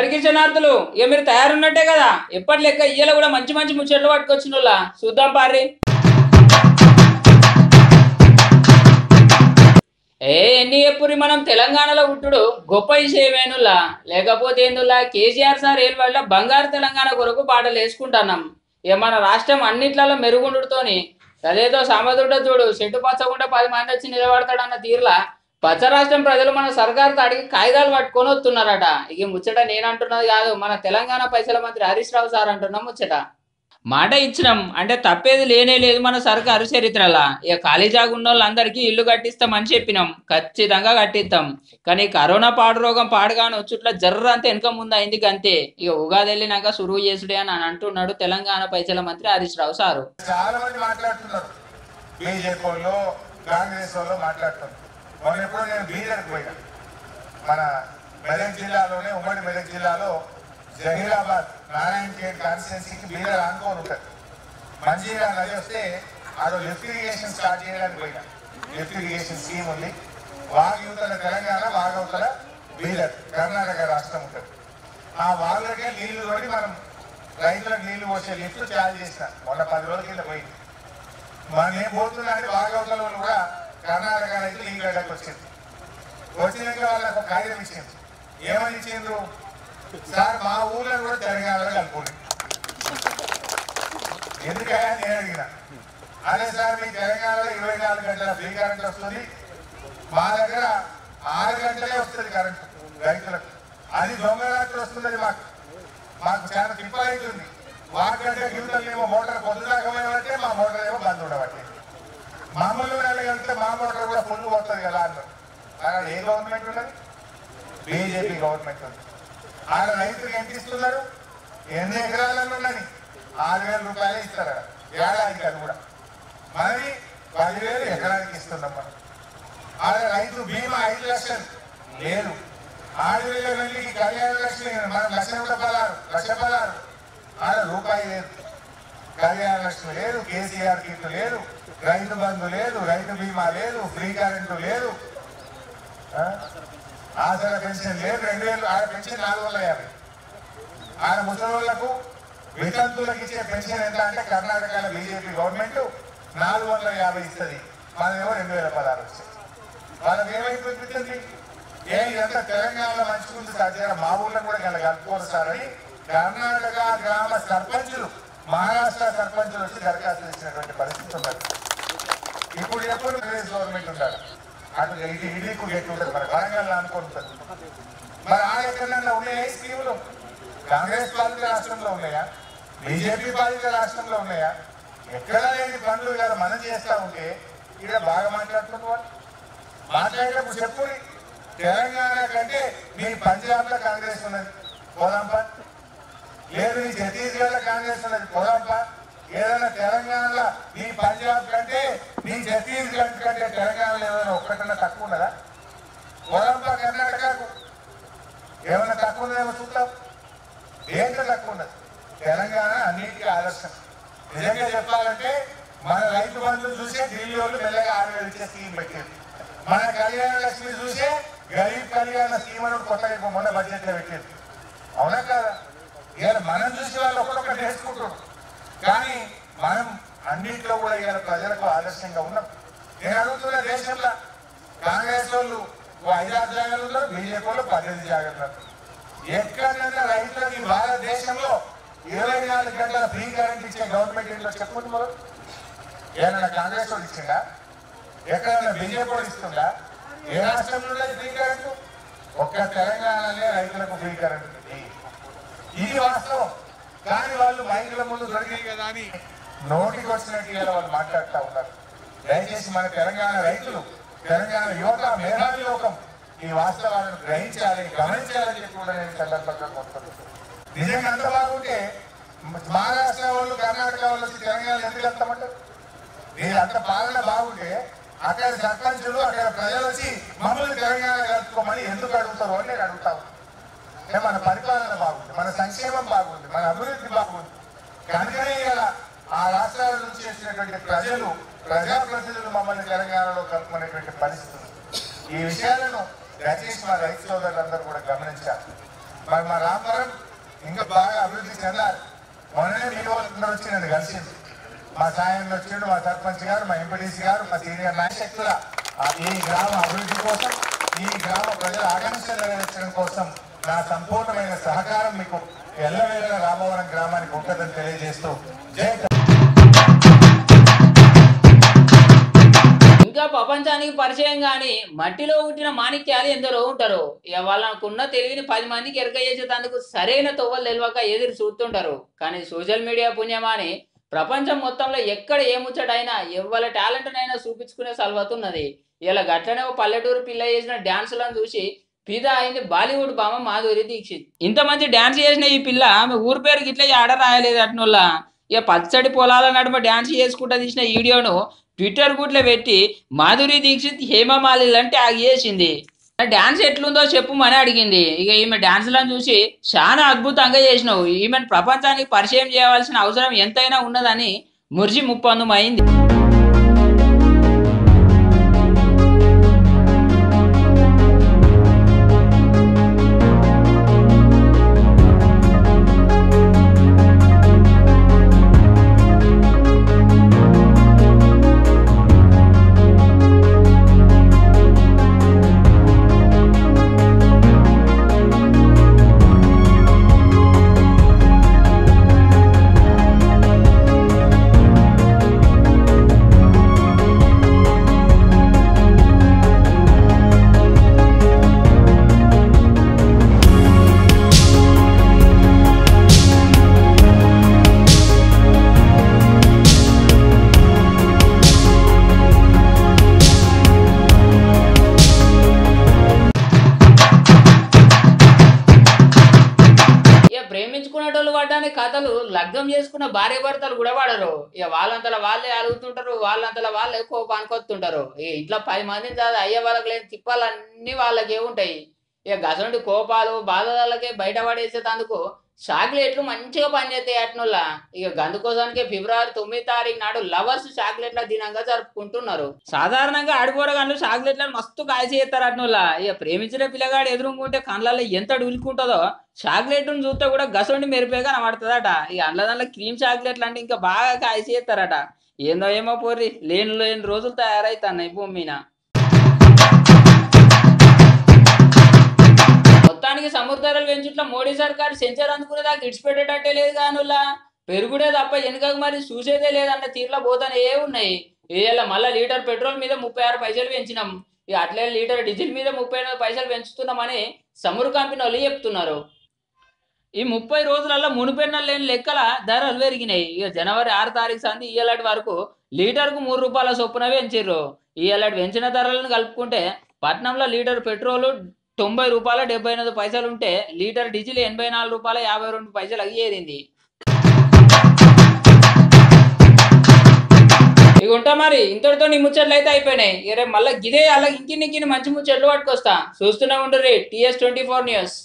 అందరికీ జనార్దలు ఏ మీరు తయారున్నట్టే కదా ఎప్పటి లెక్క ఇయ్యల కూడా మంచి మంచి ముచ్చట్లు పట్టుకొచ్చినోళ్ళ చూద్దాం పారి ఏ ఎన్ని ఎప్పురి మనం తెలంగాణలో ఉంటుడు గొప్ప విషయమేనులా లేకపోతే ఏందులా కేసీఆర్ సార్ ఏల్వాళ్ళ బంగారు తెలంగాణ కొరకు పాటలు వేసుకుంటాన్నాం ఏ మన రాష్ట్రం అన్నిట్లలో మెరుగుండుతోని అదేదో సామధుడ చూడు చెట్టు పచ్చకుండా 10 మంది వచ్చి నిలబడతాడన్న తీర్లా పచ్చ రాష్ట్రం ప్రజలు మన సర్కార్తో అడిగి కాయిదాలు పట్టుకొని వస్తున్నారట ఇది ముచ్చట నేను అంటున్నది కాదు మన తెలంగాణ పైసల మంత్రి హరీష్ రావు సార్ అంటున్నాం ముచ్చట మాట ఇచ్చినాం అంటే తప్పేది లేనే లేదు మన సర్కారు చరిత్రలా ఇక ఖాళీ జాగున్నోళ్ళందరికీ ఇల్లు కట్టిస్తామని చెప్పినాం ఖచ్చితంగా కట్టిస్తాం కానీ కరోనా పాడు రోగం పాడుగాను వచ్చుట్ల జర్ర అంత వెనక ముందు అయింది అంతే ఇక ఉగాది వెళ్ళినాక సురువు చేసుడే అని అంటున్నాడు తెలంగాణ పైసల మంత్రి హరీష్ రావు సారు. చాలా మంది మాట్లాడుతున్నారు బీజేపీ వాళ్ళు కాంగ్రెస్ వాళ్ళు మాట్లాడుతున్నారు మొన్న ఎప్పుడో నేను బీదర్కి పోయినా మన మెదక్ జిల్లాలోనే ఉమ్మడి మెదక్ జిల్లాలో జహీరాబాద్ నారాయణ ఖేడ్ కాన్స్టిట్యున్సీకి బీదర్ ఆనుకోని ఉంటుంది మంజీరా నది వస్తే ఆడ లిఫ్ట్ ఇరిగేషన్ స్టార్ట్ చేయడానికి పోయినా లిఫ్ట్ ఇరిగేషన్ స్కీమ్ ఉంది వాగుతల తెలంగాణ వాగుతల బీదర్ కర్ణాటక రాష్ట్రం ఉంటుంది ఆ వాగులకే నీళ్లు తోడి మనం రైతులకు నీళ్లు పోసే లిఫ్ట్ చాలు చేస్తాం మొన్న 10 రోజుల కింద పోయింది మనం ఏం పోతున్నా అంటే వాగుతల వాళ్ళు కూడా కర్ణాటక రైతులు ఈ గడ్డకు వచ్చింది వచ్చినాక వాళ్ళకు కార్యం ఇచ్చింది ఏమని ఇచ్చిండ్రు సార్ మా ఊళ్ళో కూడా తెలంగాణలో కలుపుకోండి ఎందుకయ్యా నేను అడిగిన అదే సార్ మీ తెలంగాణలో 24 గంటల ఫ్రీ కరెంట్ వస్తుంది మా దగ్గర 6 గంటలే వస్తుంది కరెంట్ రైతులకు అది దొంగ రాత్రి వస్తుంది మాకు మాకు చాలా తిప్పలు అవుతుంది మా గంట గివితలేమో మోటార్ పొద్దుదాకమైనట్టే మా మోటార్ ఏమో బంద్ ఉండబట్టే మామూలు వెళ్తే మా మోటార్ కూడా ఫుల్ పోతుంది కదా అన్నారు అక్కడ ఏ గవర్నమెంట్ ఉన్నది బీజేపీ గవర్నమెంట్ ఉంది ఆడ రైతులకు ఎంత ఇస్తున్నారు ఎన్ని ఎకరాలను ఉన్నది 6,000 రూపాయలే ఇస్తారు ఏడాదికి అది కూడా మరి 10,000 ఎకరానికి ఇస్తున్నాం మనం ఆడ రైతు బీమా 5 లక్షలు లేదు 7,000 కళ్యాణ లక్ష్మి మనం 1,16,000 ఆడ రూపాయి లేదు కళ్యాణ లక్ష్మి లేదు కేసీఆర్ కిట్ లేదు రైతు బంధు లేదు రైతు బీమా లేదు ఫ్రీ కరెంటు లేదు ఆసరా పెన్షన్ లేదు 2,000 ఆడ పెన్షన్ 4,050 ఆడ ముసలివాళ్లకు వితంతులకు ఇచ్చే పెన్షన్ ఎంత అంటే కర్ణాటకలో బీజేపీ గవర్నమెంట్ 450 ఇస్తుంది మనమేమో 2,016 ఇస్తుంది వాళ్ళకి ఏమైపోతుంది ఏ ఇదంతా తెలంగాణలో మంచుకుంది సాధ్యం మా ఊళ్ళో కూడా ఇలా కలుపుకోరు సార్ అని కర్ణాటక గ్రామ సర్పంచులు మహారాష్ట్ర సర్పంచులు వచ్చి దరఖాస్తు ఇచ్చినటువంటి పరిస్థితి ఉన్నది ఇప్పుడు ఎప్పుడు కాంగ్రెస్ గవర్నమెంట్ ఉండాలి అటు ఇడీకు గట్టి ఉంటుంది మరి వరంగల్ అనుకుంటుంది మరి ఆ ఎక్కడన్నా ఉన్నాయా ఈ స్కీములు కాంగ్రెస్ పాలిత రాష్ట్రంలో ఉన్నాయా బీజేపీ పాలిత రాష్ట్రంలో ఉన్నాయా ఎక్కడా లేని పనులు ఇలా మనం చేస్తూ ఉంటే ఇక్కడ బాగా మాట్లాడుతున్న వాళ్ళు మాట్లాడేటప్పుడు చెప్పు తెలంగాణ కంటే మీ పంజాబ్లో కాంగ్రెస్ ఉన్నది పోదాంపా లేదు నీ ఛత్తీస్గఢ్లో కాంగ్రెస్ ఉన్నది పోదాంపా ఏదైనా తెలంగాణలో నీ పంజాబ్ కంటే నీ ఛత్తీస్గఢ్ కంటే తెలంగాణలో ఏదైనా ఒక్కటన్నా తక్కువ ఉన్నదా పొలంపా కర్ణాటకకు ఏమైనా తక్కువ ఉన్నదేమో చూద్దాం దేంట్లో తక్కువ ఉన్నది తెలంగాణ అన్నిటికీ ఆదర్శం నిజంగా చెప్పాలంటే మన రైతు బంధువులు చూసే ఢిల్లీ వాళ్ళు మెల్లగా 6,000 ఇచ్చే స్కీమ్ పెట్టారు మన కళ్యాణ లక్ష్మి చూసే గరీబ్ కళ్యాణ స్కీమ్ అని కొత్తగా మొన్న బడ్జెట్లో పెట్టారు అవునా కదా ఇవాళ మనం చూసే వాళ్ళు ఒకరొకటి నేర్చుకుంటున్నాం కానీ మనం అన్నింటిలో కూడా ఇవాళ ప్రజలకు ఆదర్శంగా ఉన్నాం నేను అడుగుతున్న దేశంలో కాంగ్రెస్ వాళ్ళు 5-6 జాగాలు ఉన్నారు బీజేపీ వాళ్ళు 18 జాగాలు ఉన్నారు ఎక్కడైనా రైతులకు ఈ భారతదేశంలో 24 గంటల ఫ్రీ కరెంట్ ఇచ్చే గవర్నమెంట్ ఇంట్లో చెప్పుకుంటు మనం ఏమైనా కాంగ్రెస్ వాళ్ళు ఇచ్చిందా ఎక్కడైనా బీజేపీ వాళ్ళు ఇస్తుందా ఏ రాష్ట్రంలో ఫ్రీ కరెంటు ఒక్క తెలంగాణనే రైతులకు ఫ్రీ కరెంట్ ఉంది ఇది వాస్తవం కానీ వాళ్ళు మైకుల ముందు దొరికాయి కదా అని నోటికి వచ్చినట్టు ఇలా వాళ్ళు మాట్లాడుతూ ఉన్నారు దయచేసి మన తెలంగాణ రైతులు తెలంగాణ యువత మేధావి లోకం ఈ వాస్తవాలను గ్రహించాలి గమనించాలని కూడా నేను సందర్భంగా కోరుతున్నాను నిజంగా అంత బాగుంటే మహారాష్ట్ర వాళ్ళు కర్ణాటక వాళ్ళు వచ్చి తెలంగాణ ఎందుకు వెళ్తామంటారు నేను అంత పాలన బాగుంటే అక్కడ సర్పంచులు అక్కడ ప్రజలు వచ్చి మమ్మల్ని తెలంగాణ కలుపుకోమని ఎందుకు అడుగుతారు అని నేను అడుగుతాను మన పరిపాలన బాగుంది మన సంక్షేమం బాగుంది మన అభివృద్ధి బాగుంది కనుకనే ఇలా ఆ రాష్ట్రాల నుంచి వచ్చినటువంటి ప్రజలు ప్రజాప్రతినిధులు మమ్మల్ని తెలంగాణలో కలుపుకునేటువంటి పరిస్థితి ఈ విషయాలను దయచేసి మా రైతు సోదరులందరూ కూడా గమనించారు మరి మా రామవరం ఇంకా బాగా అభివృద్ధి చెందాలి. మననే నియోజకవర్గంలో వచ్చిందండి కలిసింది, మా సాయంలో వచ్చిండు, మా సర్పంచ్ గారు, మా ఎంపీడీసీ గారు, మా సీనియర్ నాయకుల ఈ గ్రామ అభివృద్ధి కోసం, ఈ గ్రామ ప్రజల ఆకాంక్షలు నెరవేర్చడం కోసం నా సంపూర్ణమైన సహకారం మీకు ఎల్లవేళలా రామవరం గ్రామానికి ఉంటుందని తెలియజేస్తూ జై. ఇంకా ప్రపంచానికి పరిచయం కానీ మట్టిలో పుట్టిన మాణిక్యాలు ఎందరో ఉంటారు. వాళ్ళకున్న తెలివిని 10 మందికి ఎరక చేసేటందుకు సరైన తోవలు తెలియక ఎదురు చూస్తుంటారు. కానీ సోషల్ మీడియా పుణ్యమాని ప్రపంచం మొత్తంలో ఎక్కడ ఏ ముచ్చటైనా ఎవరి టాలెంట్నైనా చూపించుకునే సలవతు ఉన్నది. ఇలా గట్లనే ఓ పల్లెటూరు పిల్ల చేసిన డ్యాన్సులను చూసి ఫిదా అయింది బాలీవుడ్ భామ మాధురి దీక్షిత్. ఇంత మంచి డ్యాన్స్ చేసిన ఈ పిల్ల ఆమె ఊరి పేరు గిట్లా ఆర్డర్ రాయలేదు. అట్నోళ్ళ ఇక పచ్చడి పొలాల నడుమ డ్యాన్స్ చేసుకుంటా తీసిన వీడియోను ట్విట్టర్ గుట్లో పెట్టి మాధురి దీక్షిత్ హేమమాలిల్ అని ట్యాగ్ చేసింది. డాన్స్ ఎట్లుందో చెప్పు అని అడిగింది. ఇక ఈమె డాన్స్లను చూసి చాలా అద్భుతంగా చేసినావు, ఈమెను ప్రపంచానికి పరిచయం చేయవలసిన అవసరం ఎంతైనా ఉన్నదని మురిసి ముప్పందుమైంది. కథలు లగ్గం చేసుకున్న భార్య భర్తలు కూడా వాడరు. ఇక వాళ్ళంతలా వాళ్ళే అలుగుతుంటారు, వాళ్ళంతలా వాళ్ళే కోపానికి వస్తుంటారు. ఇక ఇట్లా 10 మందిని కాదు అయ్యే వాళ్ళకి లేని తిప్పాలన్నీ వాళ్ళకే ఉంటాయి. ఇక గసండి కోపాలు బాధలకే బయట పడేసేటందుకు చాక్లెట్లు మంచిగా పనిచేస్తాయి అట్నుల్ల. ఇక అందుకోసానికి ఫిబ్రవరి 9 నాడు లవర్స్ చాక్లెట్ల దినంగా జరుపుకుంటున్నారు. సాధారణంగా ఆడిపోరగాళ్ళు చాక్లెట్లను మస్తు కాల్చేస్తారు అట్నుల్ల. ఇక ప్రేమించిన పిల్లగాడు ఎదురుకుంటే కళ్ళల్లో ఎంత ఉలికుంటుందో చాక్లెట్ను చూస్తే కూడా గసండి మెరిపేగా కనబడుతుందట. ఇక అందులో దాంట్లో క్రీమ్ చాక్లెట్లు అంటే ఇంకా బాగా కాల్చేస్తారట. ఏందో ఏమో పోరి లేని రోజులు తయారవుతున్నాయి భూమి మీద. మొత్తానికి సముద్రాలు పెంచుట్లా మోడీ సర్కారు సెంచర్ అందుకునే దాకా ఇడిచిపెట్టేటట్టే లేదు. కానులా పెరుగుడే తప్ప వెనుకకు మరి చూసేదే లేదన్న తీరులో పోతానే ఉన్నాయి. ఇలా మళ్ళీ లీటర్ పెట్రోల్ మీద 36 పైసలు పెంచినాం, ఇక అట్లే లీటర్ డీజిల్ మీద 34 పైసలు పెంచుతున్నామని చమురు కంపెనీ వాళ్ళు చెప్తున్నారు. ఈ 30 రోజులలో మునిపెన్న లేని లెక్కల ధరలు పెరిగినాయి. ఇక జనవరి 6 సంది ఇలాంటి వరకు లీటర్కు 3 రూపాయల చొప్పున పెంచిర్రు. ఇలాంటి పెంచిన ధరలను కలుపుకుంటే పట్నంలో లీటర్ పెట్రోల్ 90 రూపాయల 78 పైసలు ఉంటే లీటర్ డీజిల్ 84 రూపాయల 52 పైసలు అయ్యేరింది. ఇక ఉంటా మరి, ఇంతటితో నీ ముచ్చట్లు అయితే అయిపోయినాయి. ఇక రేపు మళ్ళీ గిదే అలా ఇంకిన్ని మంచి ముచ్చట్లు పట్టుకొస్తా. చూస్తూనే ఉంటారు టీఎస్ 24 న్యూస్.